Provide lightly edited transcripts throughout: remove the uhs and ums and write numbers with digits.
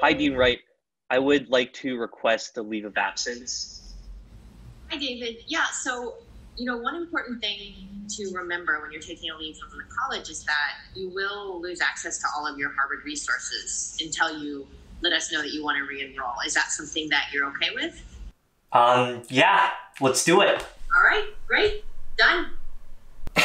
Hi, Dean Wright. I would like to request a leave of absence. Hi, David. Yeah, so, you know, one important thing to remember when you're taking a leave from the college is that you will lose access to all of your Harvard resources until you let us know that you want to re-enroll. Is that something that you're okay with? Yeah, let's do it. All right, great, done.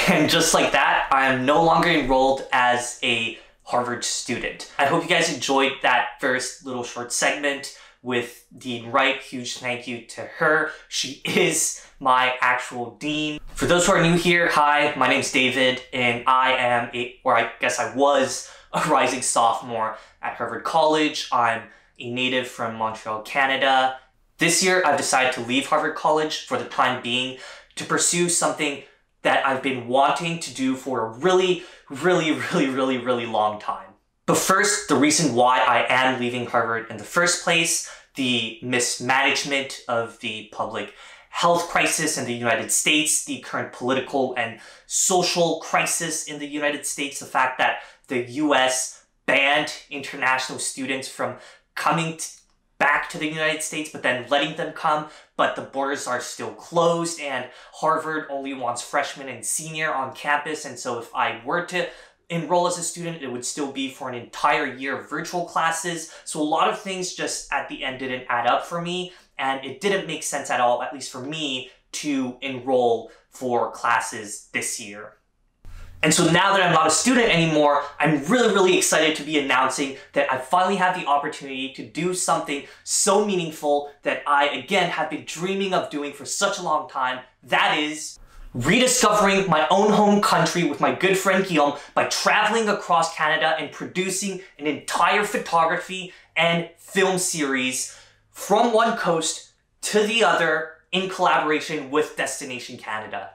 And just like that, I'm no longer enrolled as a Harvard student. I hope you guys enjoyed that first little short segment with Dean Wright. Huge thank you to her. She is my actual dean. For those who are new here, hi, my name's David, and I am I was a rising sophomore at Harvard College. I'm a native from Montreal, Canada. This year, I've decided to leave Harvard College for the time being to pursue something that I've been wanting to do for a really long time. But first, the reason why I am leaving Harvard in the first place, the mismanagement of the public health crisis in the United States, the current political and social crisis in the United States, the fact that the US banned international students from coming back to the United States, but then letting them come, but the borders are still closed, and Harvard only wants freshmen and senior on campus, and so if I were to enroll as a student, it would still be for an entire year of virtual classes. So a lot of things just at the end didn't add up for me, and it didn't make sense at all, at least for me, to enroll for classes this year. And so now that I'm not a student anymore, I'm really excited to be announcing that I finally have the opportunity to do something so meaningful that I, again, have been dreaming of doing for such a long time. That is rediscovering my own home country with my good friend Guillaume by traveling across Canada and producing an entire photography and film series from one coast to the other in collaboration with Destination Canada.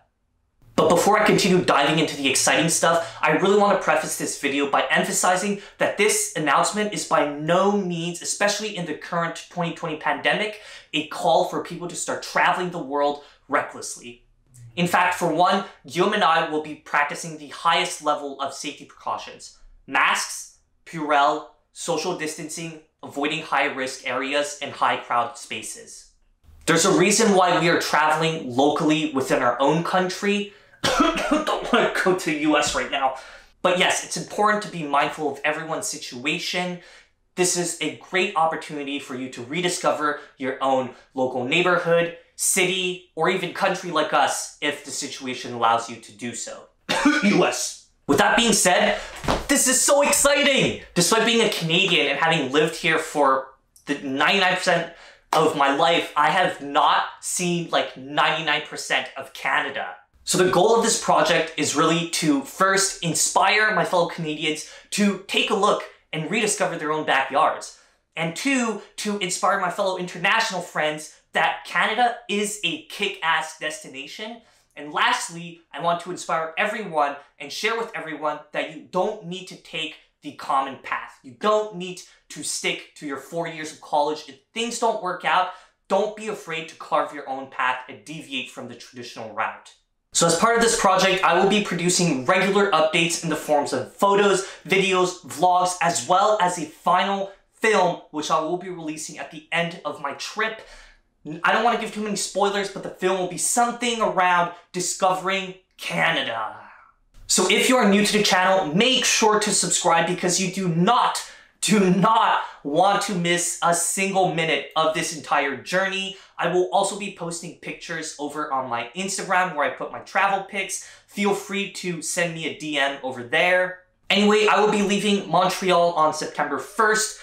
But before I continue diving into the exciting stuff, I really want to preface this video by emphasizing that this announcement is by no means, especially in the current 2020 pandemic, a call for people to start traveling the world recklessly. In fact, for one, Guillaume and I will be practicing the highest level of safety precautions: masks, Purell, social distancing, avoiding high-risk areas, and high-crowd spaces. There's a reason why we are traveling locally within our own country. Don't want to go to the US right now. But yes, it's important to be mindful of everyone's situation. This is a great opportunity for you to rediscover your own local neighborhood, city, or even country like us, if the situation allows you to do so. US. With that being said, this is so exciting! Despite being a Canadian and having lived here for the 99% of my life, I have not seen like 99% of Canada. So the goal of this project is really to first inspire my fellow Canadians to take a look and rediscover their own backyards. And two, to inspire my fellow international friends that Canada is a kick-ass destination. And lastly, I want to inspire everyone and share with everyone that you don't need to take the common path. You don't need to stick to your 4 years of college. If things don't work out, don't be afraid to carve your own path and deviate from the traditional route. So as part of this project, I will be producing regular updates in the forms of photos, videos, vlogs, as well as a final film, which I will be releasing at the end of my trip. I don't want to give too many spoilers, but the film will be something around discovering Canada. So if you are new to the channel, make sure to subscribe because you do not want to miss a single minute of this entire journey. I will also be posting pictures over on my Instagram where I put my travel pics. Feel free to send me a DM over there. Anyway, I will be leaving Montreal on September 1st,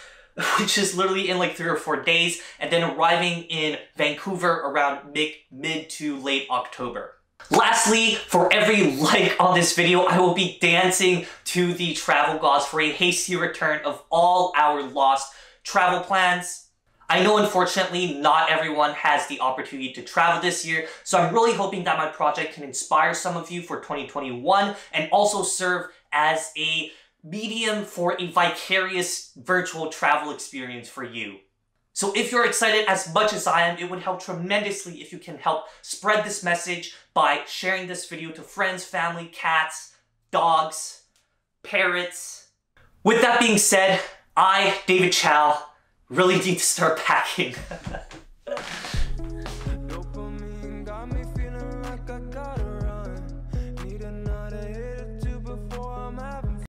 which is literally in like 3 or 4 days, and then arriving in Vancouver around mid to late October. Lastly, for every like on this video, I will be dancing to the travel gods for a hasty return of all our lost travel plans. I know, unfortunately, not everyone has the opportunity to travel this year, so I'm really hoping that my project can inspire some of you for 2021 and also serve as a medium for a vicarious virtual travel experience for you. So if you're excited as much as I am, it would help tremendously if you can help spread this message by sharing this video to friends, family, cats, dogs, parrots. With that being said, I, David Cao, really need to start packing.